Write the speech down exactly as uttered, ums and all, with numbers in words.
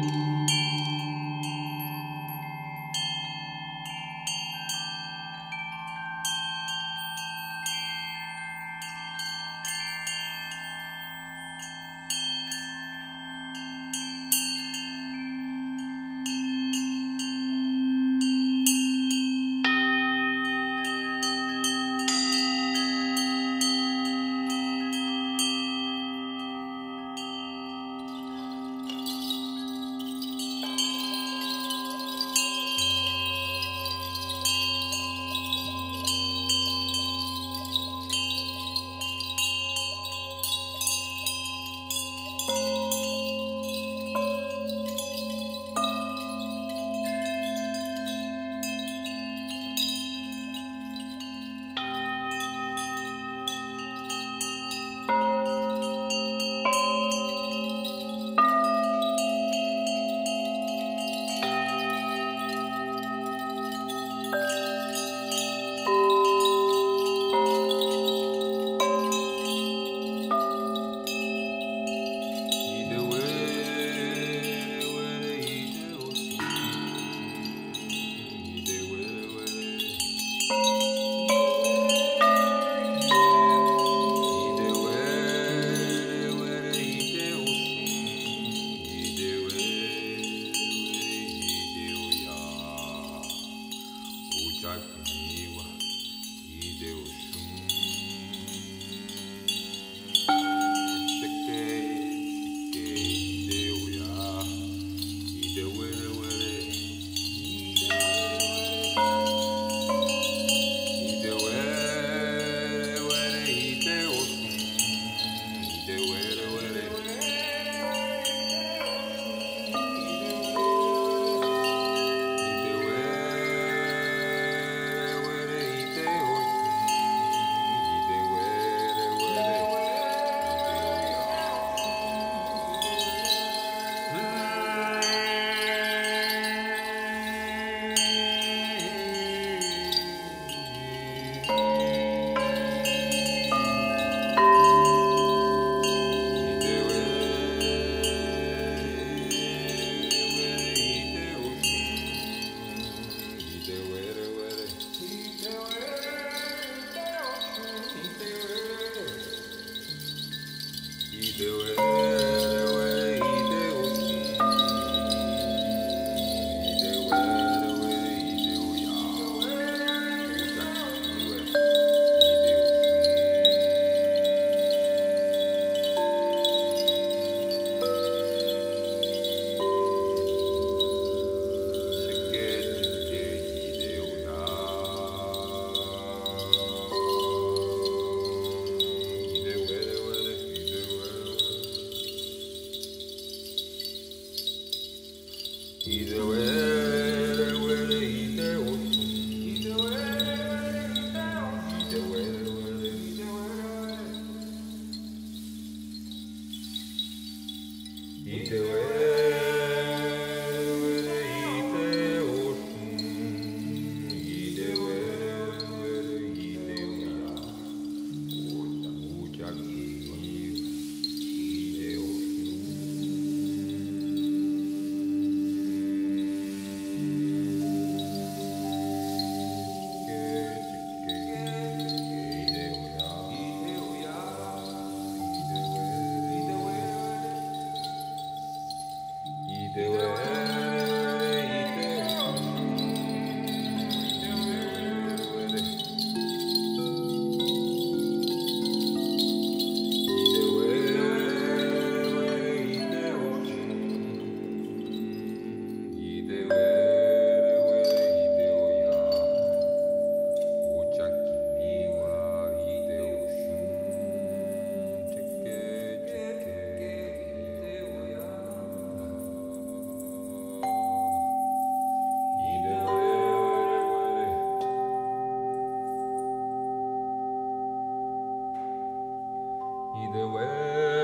Either way. Either way.